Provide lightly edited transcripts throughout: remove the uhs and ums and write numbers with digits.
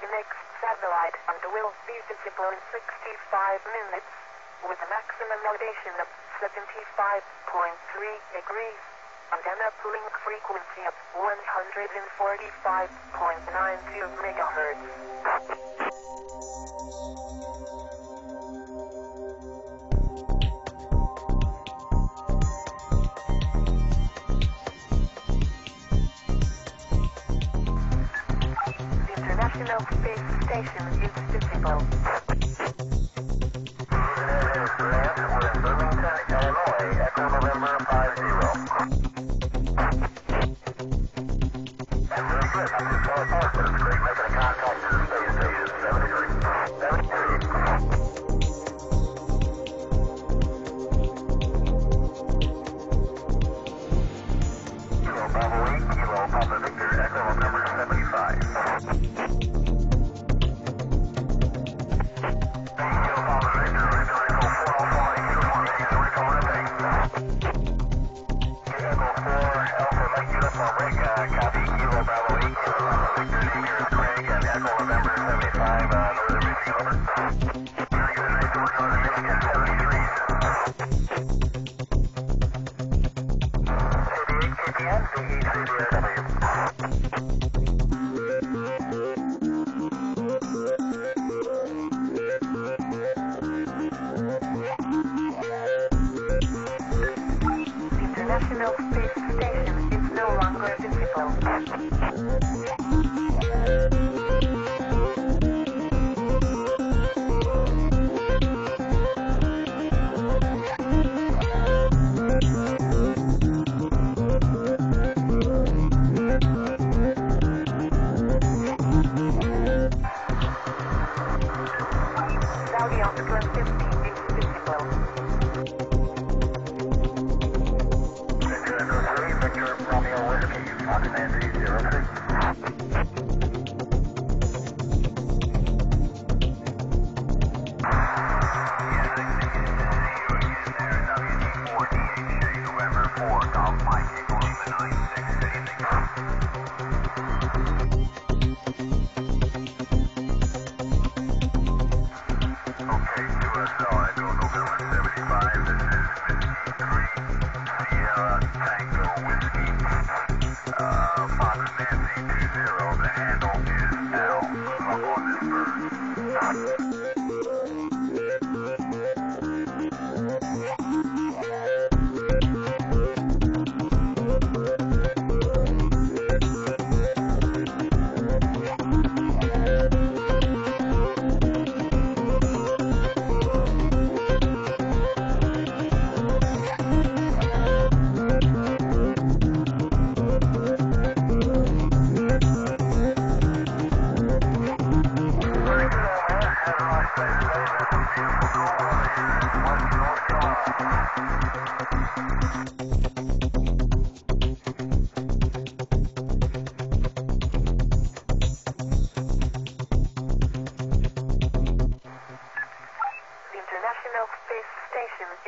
the next satellite and will be visible in 65 minutes, with a maximum elevation of 75.3 degrees, and an uplink frequency of 145.92 MHz. The International Space Station is visible. This is Grant with Bloomington, Illinois, Echo November 50. And we're good. Paul Parsons, great making a contact to the space station, 73. Kilo Bravo 8, Kilo Papa Victor, Echo November 75.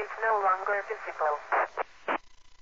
It's no longer visible.